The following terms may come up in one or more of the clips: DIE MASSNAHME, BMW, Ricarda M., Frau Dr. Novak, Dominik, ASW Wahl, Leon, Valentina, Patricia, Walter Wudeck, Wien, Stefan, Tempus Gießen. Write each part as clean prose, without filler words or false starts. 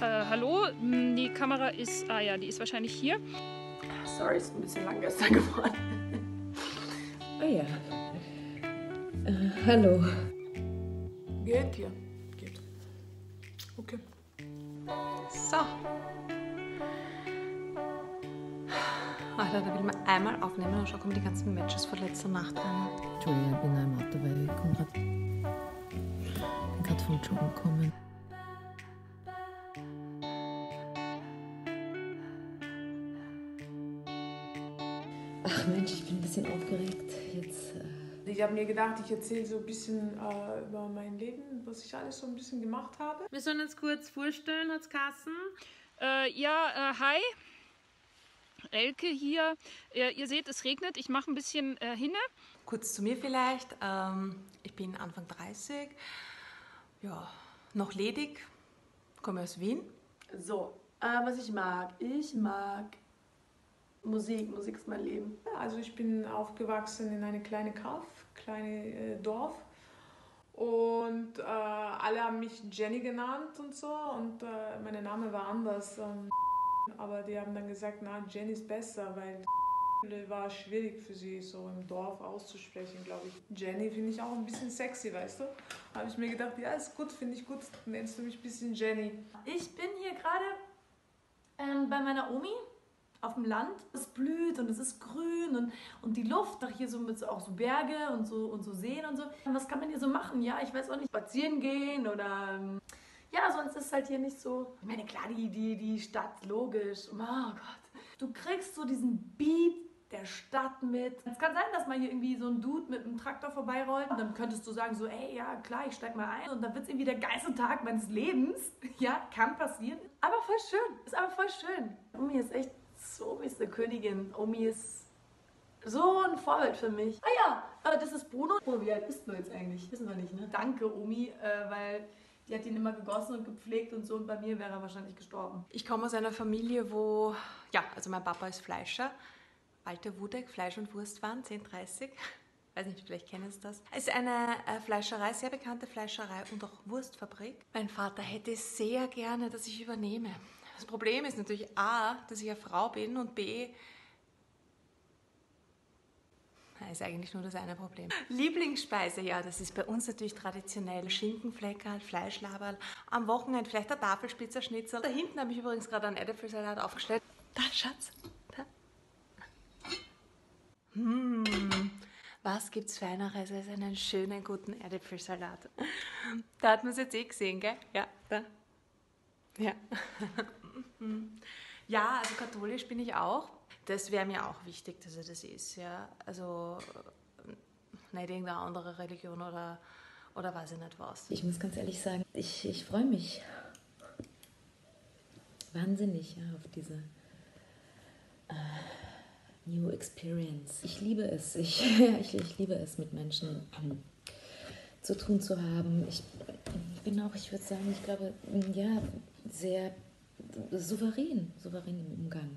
Hallo, die Kamera ist, ah ja, die ist wahrscheinlich hier. Sorry, ist ein bisschen lang gestern geworden. Ah ja. Hallo. Geht hier? Geht. Okay. So. Alter, da will man einmal aufnehmen und schon kommen die ganzen Matches von letzter Nacht rein. Entschuldigung, ich bin im Auto, weil ich bin gerade vom Joggen gekommen. Ach Mensch, ich bin ein bisschen aufgeregt jetzt. Ich habe mir gedacht, ich erzähle so ein bisschen über mein Leben, was ich alles so ein bisschen gemacht habe. Wir sollen uns kurz vorstellen, hat's Kassen. Hi. Elke hier. Ihr seht, es regnet. Ich mache ein bisschen hinne. Kurz zu mir vielleicht. Ich bin Anfang 30. Ja, noch ledig. Komme aus Wien. So, was ich mag. Ich mag Musik. Musik ist mein Leben. Ja, also ich bin aufgewachsen in einem kleinen Kaff, kleines Dorf. Und alle haben mich Jenny genannt und so. Und mein Name war anders. Aber die haben dann gesagt, na, Jenny ist besser, weil war schwierig für sie, so im Dorf auszusprechen, glaube ich. Jenny finde ich auch ein bisschen sexy, weißt du? Habe ich mir gedacht, ja, ist gut, finde ich gut, nennst du mich ein bisschen Jenny. Ich bin hier gerade bei meiner Omi auf dem Land. Es blüht und es ist grün und die Luft, doch hier so mit auch so Berge und so Seen und so. Was kann man hier so machen? Ja, ich weiß auch nicht, spazieren gehen oder... Ja, sonst ist es halt hier nicht so... Ich meine, klar, die Stadt, logisch. Oh Gott. Du kriegst so diesen Beat der Stadt mit. Es kann sein, dass mal hier irgendwie so ein Dude mit einem Traktor vorbeirollt. Und dann könntest du sagen so, ey, ja, klar, ich steig mal ein. Und dann wird es irgendwie der geilste Tag meines Lebens. Ja, kann passieren. Aber voll schön. Ist aber voll schön. Omi ist echt... Omi ist eine Königin. Omi ist so ein Vorbild für mich. Ah ja, das ist Bruno. Bruno, wie alt bist du jetzt eigentlich? Wissen wir nicht, ne? Danke, Omi, weil... Die hat ihn immer gegossen und gepflegt und so, und bei mir wäre er wahrscheinlich gestorben. Ich komme aus einer Familie, wo... Ja, also mein Papa ist Fleischer. Walter Wudeck, Fleisch- und Wurstwaren, 10,30. Weiß nicht, vielleicht kennen Sie das. Es ist eine Fleischerei, sehr bekannte Fleischerei und auch Wurstfabrik. Mein Vater hätte sehr gerne, dass ich übernehme. Das Problem ist natürlich A, dass ich eine Frau bin, und B... Das ist eigentlich nur das eine Problem. Lieblingsspeise, ja, das ist bei uns natürlich traditionell. Schinkenfleckerl, Fleischlaberl, am Wochenende vielleicht eine Tafelspitzer Schnitzel. Da hinten habe ich übrigens gerade einen Erdäpfelsalat aufgestellt. Da, Schatz, da. Was gibt's Feineres als einen schönen, guten Erdäpfelsalat? Da hat man es jetzt eh gesehen, gell? Ja, da. Ja. Ja, also katholisch bin ich auch. Das wäre mir auch wichtig, dass er das ist, ja. Also nicht irgendeine andere Religion oder weiß ich nicht was. Ich muss ganz ehrlich sagen, ich freue mich wahnsinnig, ja, auf diese New Experience. Ich liebe es, ich liebe es, mit Menschen zu tun zu haben. Ich bin auch, ich würde sagen, ich glaube, ja, sehr... souverän im Umgang.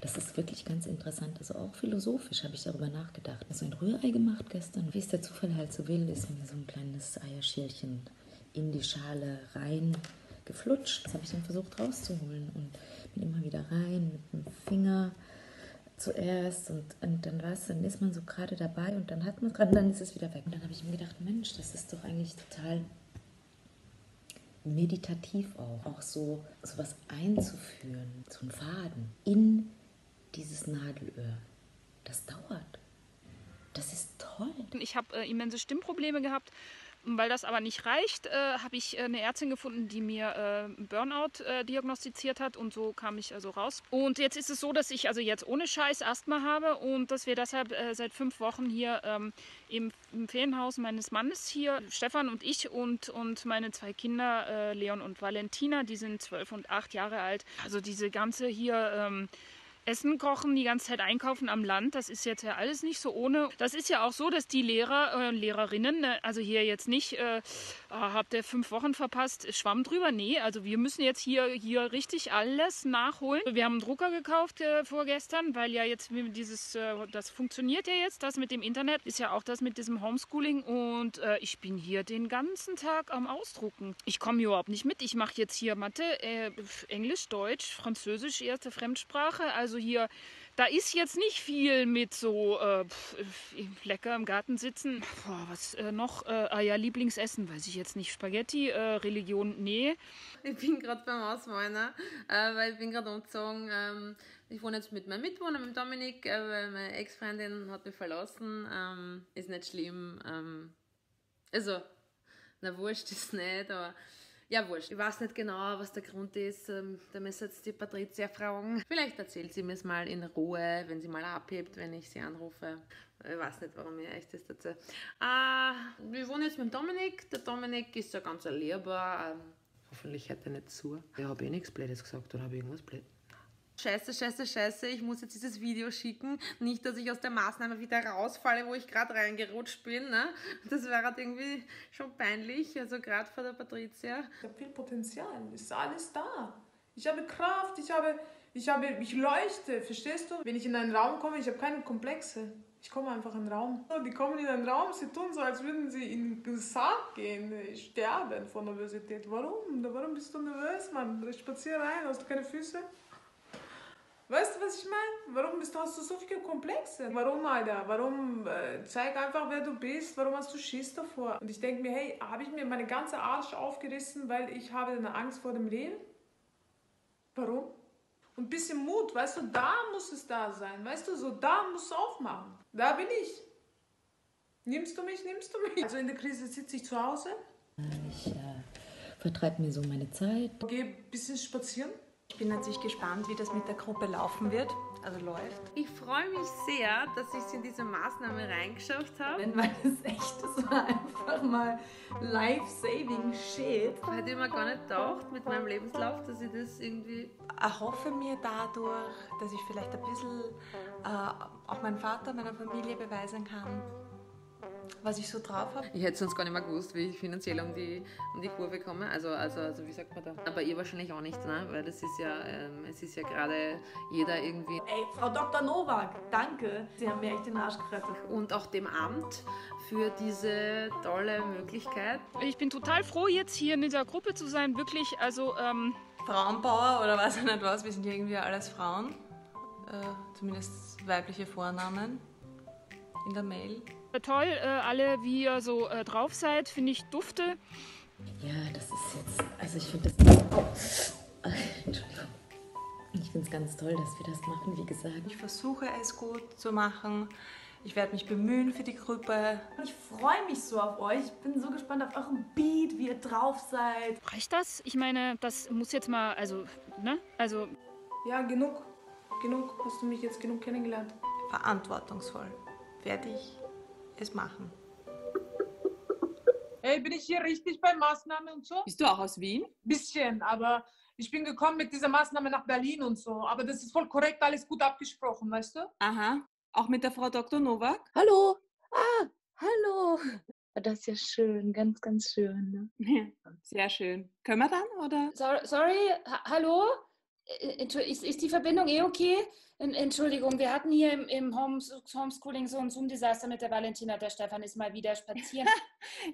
Das ist wirklich ganz interessant. Also auch philosophisch habe ich darüber nachgedacht. Ich habe so ein Rührei gemacht gestern. Wie es der Zufall halt so will, ist mir so ein kleines Eierschälchen in die Schale rein geflutscht. Das habe ich dann versucht rauszuholen und bin immer wieder rein mit dem Finger zuerst und dann war es, dann ist man so gerade dabei und dann hat man es gerade, dann ist es wieder weg. Und dann habe ich mir gedacht, Mensch, das ist doch eigentlich total... meditativ auch so was einzuführen, so einen Faden in dieses Nadelöhr. Das dauert. Das ist toll. Ich habe immense Stimmprobleme gehabt. Weil das aber nicht reicht, habe ich eine Ärztin gefunden, die mir Burnout diagnostiziert hat, und so kam ich also raus. Und jetzt ist es so, dass ich also jetzt ohne Scheiß Asthma habe und dass wir deshalb seit 5 Wochen hier im Ferienhaus meines Mannes hier, Stefan und ich und meine 2 Kinder, Leon und Valentina, die sind 12 und 8 Jahre alt. Also diese ganze hier... Essen kochen, die ganze Zeit einkaufen am Land, das ist jetzt ja alles nicht so ohne. Das ist ja auch so, dass die Lehrer und Lehrerinnen, also hier jetzt nicht, habt ihr 5 Wochen verpasst, Schwamm drüber? Nee, also wir müssen jetzt hier richtig alles nachholen. Wir haben einen Drucker gekauft vorgestern, weil ja jetzt dieses, das funktioniert ja jetzt, das mit dem Internet, ist ja auch das mit diesem Homeschooling und ich bin hier den ganzen Tag am Ausdrucken. Ich komme überhaupt nicht mit, ich mache jetzt hier Mathe, Englisch, Deutsch, Französisch, erste Fremdsprache, also hier, da ist jetzt nicht viel mit so lecker im Garten sitzen. Boah, was noch? Ah ja, Lieblingsessen, weiß ich jetzt nicht. Spaghetti, Religion, nee. Ich bin gerade beim Ausweinen, weil ich bin gerade umgezogen. Ich wohne jetzt mit meinem Mitwohner, mit Dominik, weil meine Ex-Freundin hat mich verlassen. Ist nicht schlimm. Also, na wurscht ist nicht, aber... Ja, wurscht. Ich weiß nicht genau, was der Grund ist. Da müsste jetzt die Patricia fragen. Vielleicht erzählt sie mir es mal in Ruhe, wenn sie mal abhebt, wenn ich sie anrufe. Ich weiß nicht, warum ich echt das dazu. Wir wohnen jetzt mit Dominik. Der Dominik ist ja ganz erlebbar. Hoffentlich hört er nicht zu. Ich habe eh nichts Blödes gesagt oder habe irgendwas Blödes. Scheiße, scheiße, scheiße, ich muss jetzt dieses Video schicken. Nicht, dass ich aus der Maßnahme wieder rausfalle, wo ich gerade reingerutscht bin. Ne? Das wäre halt irgendwie schon peinlich, also gerade vor der Patricia. Ich habe viel Potenzial, ist alles da. Ich habe Kraft, ich leuchte, verstehst du? Wenn ich in einen Raum komme, ich habe keine Komplexe. Ich komme einfach in einen Raum. Die kommen in einen Raum, sie tun so, als würden sie in den Sarg gehen. Ich sterbe vor Nervosität. Warum? Warum bist du nervös, Mann? Spazier rein, hast du keine Füße? Weißt du, was ich meine? Warum hast du so viele Komplexe? Warum, Alter? Warum? Zeig einfach, wer du bist. Warum hast du Schiss davor? Und ich denke mir, hey, habe ich mir meine ganze Arsch aufgerissen, weil ich habe eine Angst vor dem Leben? Warum? Und ein bisschen Mut, weißt du, da muss es da sein. Weißt du, so da musst du aufmachen. Da bin ich. Nimmst du mich, nimmst du mich. Also in der Krise sitze ich zu Hause. Ich vertreibe mir so meine Zeit. Gehe ein bisschen spazieren. Ich bin natürlich gespannt, wie das mit der Gruppe laufen wird, also läuft. Ich freue mich sehr, dass ich es in diese Maßnahme reingeschafft habe. Weil das echt, das war einfach mal Life-Saving-Shit. Hätte ich mir gar nicht gedacht mit meinem Lebenslauf, dass ich das irgendwie... Erhoffe mir dadurch, dass ich vielleicht ein bisschen auch meinem Vater, meiner Familie beweisen kann, was ich so drauf habe. Ich hätte sonst gar nicht mehr gewusst, wie ich finanziell um die Kurve komme. Also wie sagt man da? Aber ihr wahrscheinlich auch nicht, ne? Weil das ist ja, es ist ja gerade jeder irgendwie... Ey, Frau Dr. Novak, danke. Sie haben mir echt den Arsch gerettet. Und auch dem Amt für diese tolle Möglichkeit. Ich bin total froh, jetzt hier in dieser Gruppe zu sein. Wirklich, also... Frauenpower oder weiß ich nicht was. Wir sind hier irgendwie alles Frauen. Zumindest weibliche Vornamen in der Mail. Toll, alle, wie ihr so drauf seid, finde ich dufte. Ja, das ist jetzt, also ich finde das, oh, Entschuldigung, ich finde es ganz toll, dass wir das machen, wie gesagt. Ich versuche es gut zu machen, ich werde mich bemühen für die Gruppe. Ich freue mich so auf euch, ich bin so gespannt auf euren Beat, wie ihr drauf seid. Reicht das? Ich meine, das muss jetzt mal, also, ne? Also. Ja, genug, hast du mich jetzt genug kennengelernt. Verantwortungsvoll, fertig. Es machen. Hey, bin ich hier richtig bei Maßnahmen und so? Bist du auch aus Wien? Bisschen, aber ich bin gekommen mit dieser Maßnahme nach Berlin und so. Aber das ist voll korrekt, alles gut abgesprochen, weißt du? Aha, auch mit der Frau Dr. Novak? Hallo! Ah, hallo! Das ist ja schön, ganz, ganz schön. Ne? Ja, sehr schön. Können wir dann, oder? Sorry, hallo? Ist die Verbindung eh okay? Entschuldigung, wir hatten hier im Homeschooling so ein Zoom-Desaster mit der Valentina. Der Stefan ist mal wieder spazieren.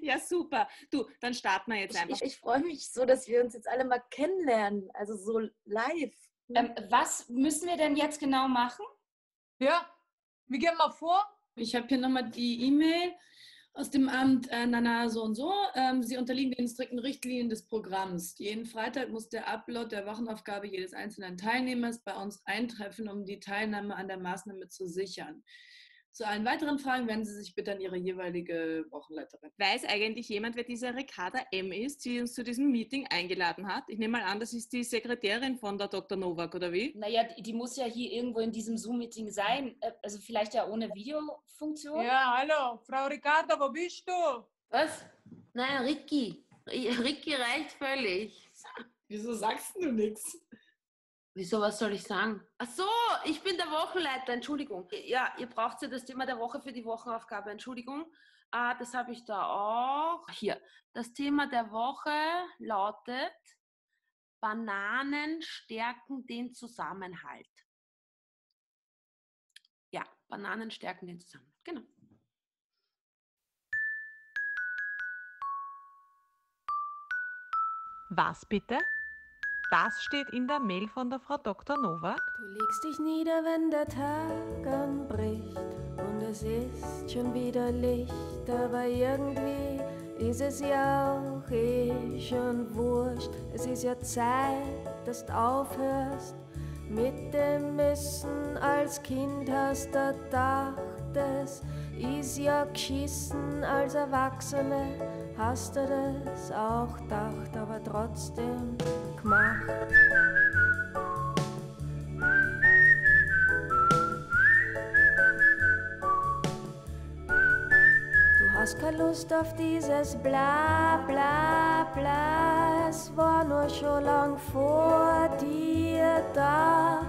Ja, super. Du, dann starten wir jetzt einfach. Ich freue mich so, dass wir uns jetzt alle mal kennenlernen. Also so live. Was müssen wir denn jetzt genau machen? Ja, wir gehen mal vor. Ich habe hier nochmal die E-Mail aus dem Amt Nana so und so. Sie unterliegen den strikten Richtlinien des Programms. Jeden Freitag muss der Upload der Wochenaufgabe jedes einzelnen Teilnehmers bei uns eintreffen, um die Teilnahme an der Maßnahme zu sichern. Zu allen weiteren Fragen wenden Sie sich bitte an Ihre jeweilige Wochenleiterin. Weiß eigentlich jemand, wer diese Ricarda M. ist, die uns zu diesem Meeting eingeladen hat? Ich nehme mal an, das ist die Sekretärin von der Dr. Novak, oder wie? Naja, die muss ja hier irgendwo in diesem Zoom-Meeting sein. Also vielleicht ja ohne Videofunktion. Ja, hallo, Frau Ricarda, wo bist du? Was? Nein, Ricky. Ricky reicht völlig. Wieso sagst du nichts? Wieso, was soll ich sagen? Ach so, ich bin der Wochenleiter, Entschuldigung. Ja, ihr braucht ja das Thema der Woche für die Wochenaufgabe, Entschuldigung. Das habe ich da auch. Hier, das Thema der Woche lautet, Bananen stärken den Zusammenhalt. Ja, Bananen stärken den Zusammenhalt, genau. Was bitte? Das steht in der Mail von der Frau Dr. Novak. Du legst dich nieder, wenn der Tag anbricht und es ist schon wieder Licht, aber irgendwie ist es ja auch schon wurscht. Es ist ja Zeit, dass du aufhörst mit dem Müssen. Als Kind hast du gedacht, es ist ja geschissen, als Erwachsene hast du das auch gedacht, aber trotzdem gemacht. Du hast keine Lust auf dieses Bla Bla Bla, es war nur schon lang vor dir da.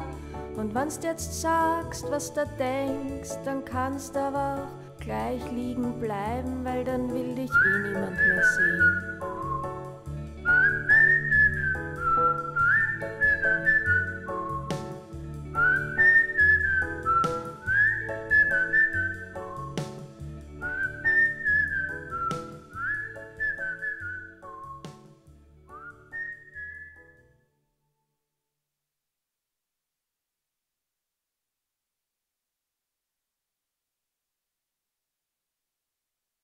Und wenn's jetzt sagst, was du denkst, dann kannst du aber auch gleich liegen bleiben, weil dann will dich eh niemand mehr sehen.